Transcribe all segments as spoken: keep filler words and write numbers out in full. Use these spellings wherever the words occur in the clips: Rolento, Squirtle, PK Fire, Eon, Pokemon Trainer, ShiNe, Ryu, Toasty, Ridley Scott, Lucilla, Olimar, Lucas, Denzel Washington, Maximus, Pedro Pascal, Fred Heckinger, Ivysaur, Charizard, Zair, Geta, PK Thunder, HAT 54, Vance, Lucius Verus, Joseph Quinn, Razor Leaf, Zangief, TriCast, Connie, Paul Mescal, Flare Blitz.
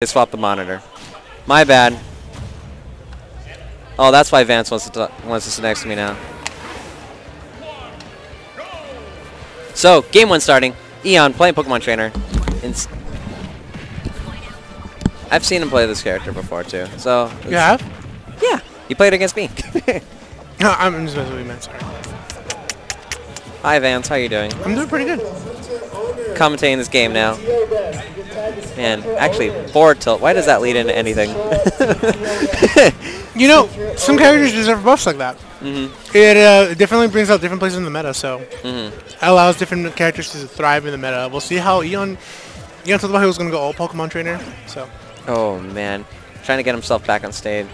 They swapped the monitor. My bad. Oh, that's why Vance wants to wants to sit next to me now. So, game one starting. Eon playing Pokemon Trainer. It's I've seen him play this character before too. So you have? Yeah, you played against me. No, I'm just messing with you, man. Sorry. Hi, Vance. How you doing? I'm doing pretty good. Commentating this game now. Man, actually, forward tilt. Why does that lead into anything? You know, some characters deserve buffs like that. Mm-hmm. It uh, definitely brings out different places in the meta, so mm-hmm. it allows different characters to thrive in the meta. We'll see how Eon. Eon told me he was going to go all Pokemon Trainer. So. Oh man, trying to get himself back on stage.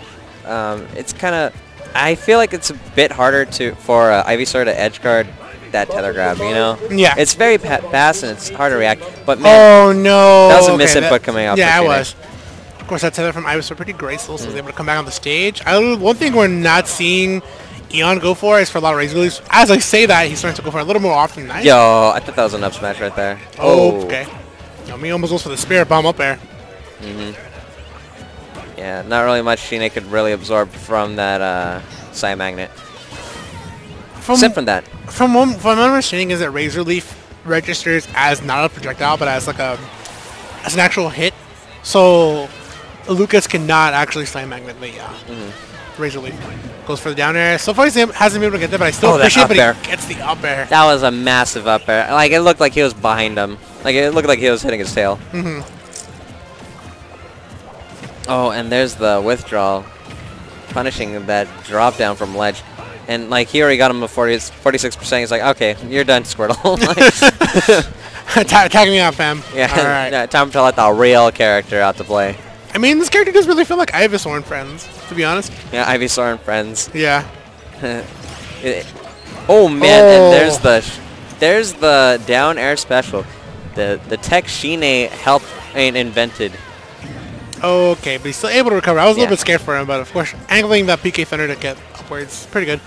Um, it's kind of. I feel like it's a bit harder to for uh, Ivysaur to edge guard that tether grab, you know? Yeah. It's very pa fast and it's hard to react, but man. Oh, no. That was a okay, misinput coming up. Yeah, it was. Of course, that tether from Ivysaur pretty graceful, so mm. they were able to come back on the stage. I, one thing we're not seeing Eon go for is for a lot of Razor Leafs. As I say that, he's starting to go for a little more often than I. Yo, I thought that was an up smash right there. Oh, oh. okay. Yo, me almost goes for the spirit bomb up air. Mm-hmm. Yeah, not really much ShiNe could really absorb from that uh, Psy Magnet. From Except from that. From what I'm understanding is that Razor Leaf registers as not a projectile, but as like a as an actual hit. So Lucas cannot actually slam magnetly. Yeah. Mm-hmm. Razor Leaf goes for the down air. So far he hasn't been able to get there, but I still oh, appreciate it. But he gets the up air. That was a massive up air. Like it looked like he was behind him. Like it looked like he was hitting his tail. Mm-hmm. Oh, and there's the withdrawal, punishing that drop down from ledge. And like he already got him a forty-six percent. He's like, okay, you're done, Squirtle. Tag me out, fam. Yeah, all right. No, time to let the real character out to play. I mean, this character does really feel like Ivysaur and Friends, to be honest. Yeah, Ivysaur and Friends. Yeah. it, oh man, oh. And there's the sh there's the down air special, the the tech ShiNe helped and invented. Okay, but he's still able to recover. I was yeah. a little bit scared for him, but of course, angling that P K Thunder to get upwards, pretty good.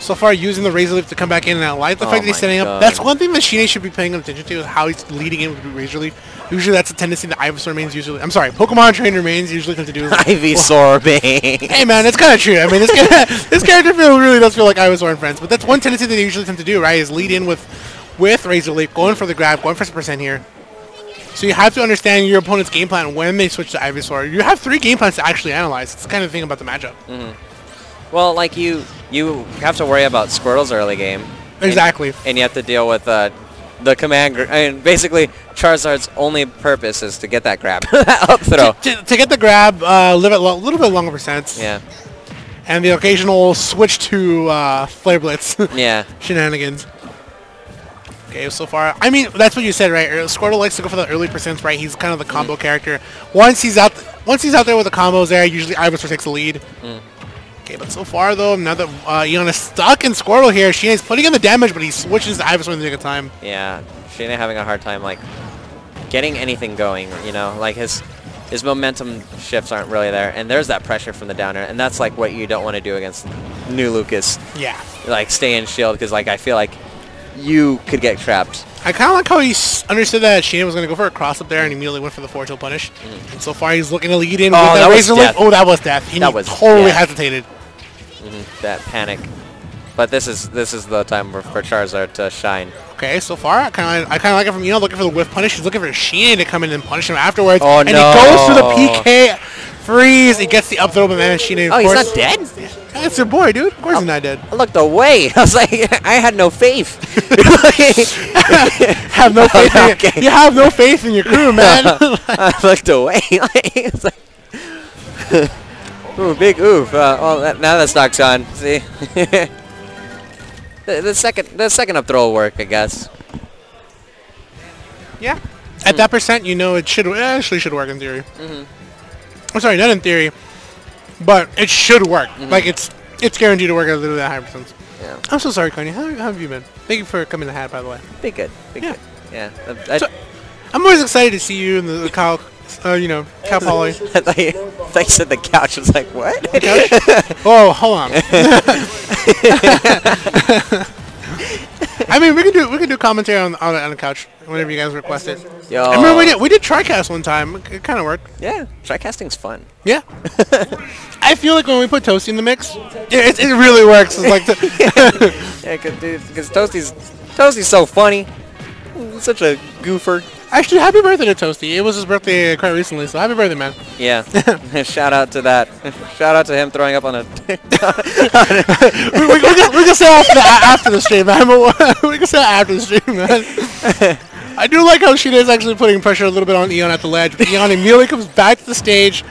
So far, using the Razor Leaf to come back in and out light. The oh fact that he's standing God. up, that's one thing that ShiNe should be paying attention to, is how he's leading in with Razor Leaf. Usually, that's a tendency that Ivysaur mains usually. I'm sorry, Pokemon Trainer mains usually come to do. Like, Ivysaur mains. Hey man, that's kind of true. I mean, this, guy, this character feel, really does feel like Ivysaur and Friends, but that's one tendency that they usually tend to do, right? Is lead in with with Razor Leaf, going for the grab, going for some percent here. So you have to understand your opponent's game plan when they switch to Ivysaur. You have three game plans to actually analyze. It's the kind of thing about the matchup. Mm-hmm. Well, like you, you have to worry about Squirtle's early game. Exactly. And, and you have to deal with uh, the command. I mean, basically, Charizard's only purpose is to get that grab, that up throw. To, to, to get the grab, a uh, little, little bit longer percents. Yeah. And the occasional switch to uh, Flare Blitz. Yeah. Shenanigans. So far, I mean, that's what you said, right? Squirtle likes to go for the early percents, right? He's kind of the combo mm. character. Once he's out, th once he's out there with the combos, there usually Ivysaur takes the lead. Mm. Okay, but so far though, now that uh, Eon is stuck in Squirtle here, ShiNe's putting in the damage, but he switches to Ivysaur in the nick of time. Yeah, ShiNe having a hard time like getting anything going. You know, like his his momentum shifts aren't really there, and there's that pressure from the downer, and that's like what you don't want to do against new Lucas. Yeah, like stay in shield because like I feel like. You could get trapped. I kind of like how he s understood that ShiNe was going to go for a cross up there and immediately went for the four-tail punish. Mm. And so far he's looking to lead in oh, with that, that Razor Leaf. Oh, that was death. He that was totally death. hesitated. Mm-hmm. That panic. But this is this is the time for, for Charizard to shine. Okay, so far I kind of I kind of like it from Eon looking for the whiff punish. He's looking for ShiNe to come in and punish him afterwards. Oh and no! And he goes for the P K freeze. He gets the up throw, but then ShiNe. Oh, course. He's not dead. Yeah, it's your boy, dude. Of course I'll, he's not dead. I looked away. I was like, I had no faith. have no faith. Oh, okay. in, you have no faith in your crew, man. I looked away. It's like, ooh, big oof. Uh, well, that, now that's knocked on. See. The, the second, the second up throw will work, I guess. Yeah, at mm. that percent, you know it should it actually should work in theory. Mm-hmm. I'm sorry, not in theory, but it should work. Mm-hmm. Like it's it's guaranteed to work at literally that high percent. Yeah. I'm so sorry, Connie. How, how have you been? Thank you for coming to Hat, by the way. Be good. Be yeah. Good. Yeah. I, I so, I'm always excited to see you in the, the cow. Uh, you know, cow poly. I thought you, thought you said the couch. I was like, what? The couch? Oh, hold on. I mean, we could do we could do commentary on on, on the couch whenever you guys request it. Yo. I remember we did we did TriCast one time. It, it kind of worked. Yeah, TriCasting's fun. Yeah. I feel like when we put Toasty in the mix, it it, it really works. It's like yeah, because Toasty's Toasty's so funny. He's such a goofer. Actually, happy birthday to Toasty. It was his birthday quite recently, so happy birthday, man. Yeah. Shout out to that. Shout out to him throwing up on a... we, we, we, can, we can say after, after the stream, man. We can say after the stream, man. I do like how ShiNe is actually putting pressure a little bit on Eon at the ledge, but Eon immediately comes back to the stage,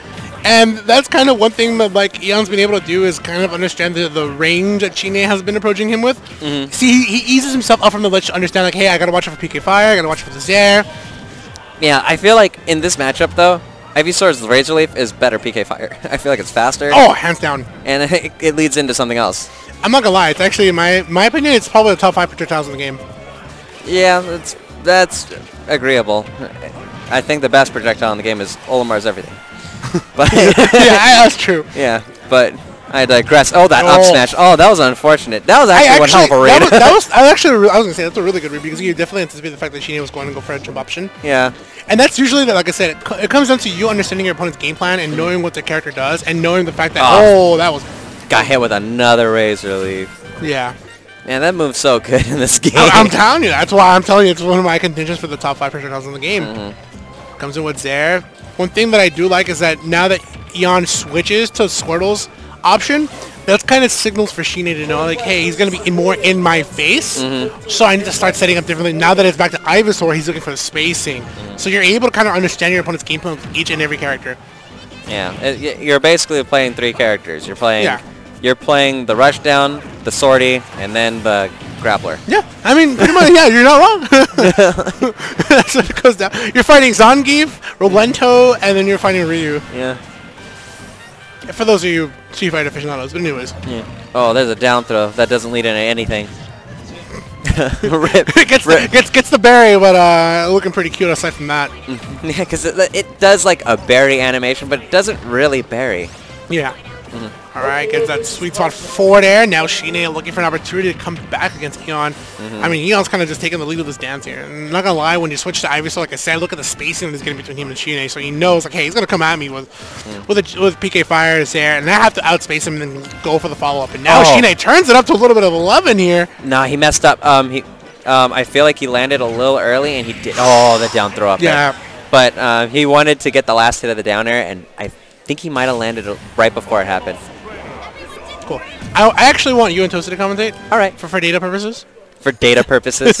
and that's kind of one thing that like Eon's been able to do is kind of understand the, the range that ShiNe has been approaching him with. Mm-hmm. See, he, he eases himself up from the ledge to understand, like, hey, I got to watch out for P K Fire, I got to watch out for the Zair. Yeah, I feel like in this matchup, though, Ivysaur's Razor Leaf is better P K Fire. I feel like it's faster. Oh, hands down. And it, it leads into something else. I'm not going to lie. It's actually, in my, my opinion, it's probably the top five projectiles in the game. Yeah, that's, that's agreeable. I think the best projectile in the game is Olimar's Everything. But yeah, that's true. Yeah, but I digress. Oh, that oh. up smash. Oh, that was unfortunate. That was actually, actually one hell of a raid. That was, that was, I, actually, I was going to say, that's a really good read because you definitely anticipated the fact that ShiNe was going to go for a jump option. Yeah. And that's usually, that, like I said, it, co it comes down to you understanding your opponent's game plan and knowing what their character does and knowing the fact that, oh, oh that was... Got hit with another Razor Leaf. Yeah. Man, that move's so good in this game. I, I'm telling you. That's why I'm telling you it's one of my contentions for the top five projectiles in the game. Mm-hmm. Comes in with Zair. One thing that I do like is that now that Eon switches to Squirtle's option, that's kind of signals for ShiNe to know, like, hey, he's going to be in more in my face, mm-hmm. so I need to start setting up differently. Now that it's back to Ivysaur, he's looking for the spacing. Mm-hmm. So you're able to kind of understand your opponent's game plan with each and every character. Yeah, it, you're basically playing three characters. You're playing yeah. You're playing the Rushdown, the Sortie, and then the Grappler. Yeah, I mean, pretty much, yeah, you're not wrong. That's what it goes down. You're fighting Zangief, Rolento, and then you're fighting Ryu. Yeah. For those of you Street Fighter aficionados, but anyways. Yeah. Oh, there's a down throw. That doesn't lead into anything. Rip. gets, Rip. The, gets, gets the berry, but uh, looking pretty cute aside from that. Yeah, because it, it does like a berry animation, but it doesn't really berry. Yeah. Mm-hmm. All right, gets that sweet spot forward air. Now ShiNe looking for an opportunity to come back against Eon. Mm-hmm. I mean, Eon's kind of just taking the lead of this dance here. I'm not going to lie, when you switch to Ivysaur, like I said, look at the spacing that's getting between him and ShiNe. So he knows, like, hey, he's going to come at me with mm. with, a, with P K Fires there. And I have to outspace him and then go for the follow-up. And now oh. ShiNe turns it up to a little bit of eleven here. Nah, he messed up. Um, he, um, I feel like he landed a little early, and he did. Oh, the down throw up yeah. there. But uh, he wanted to get the last hit of the down air, and I I think he might have landed right before it happened. Cool. I, I actually want you and Toasty to commentate. All right. For, for data purposes. For data purposes.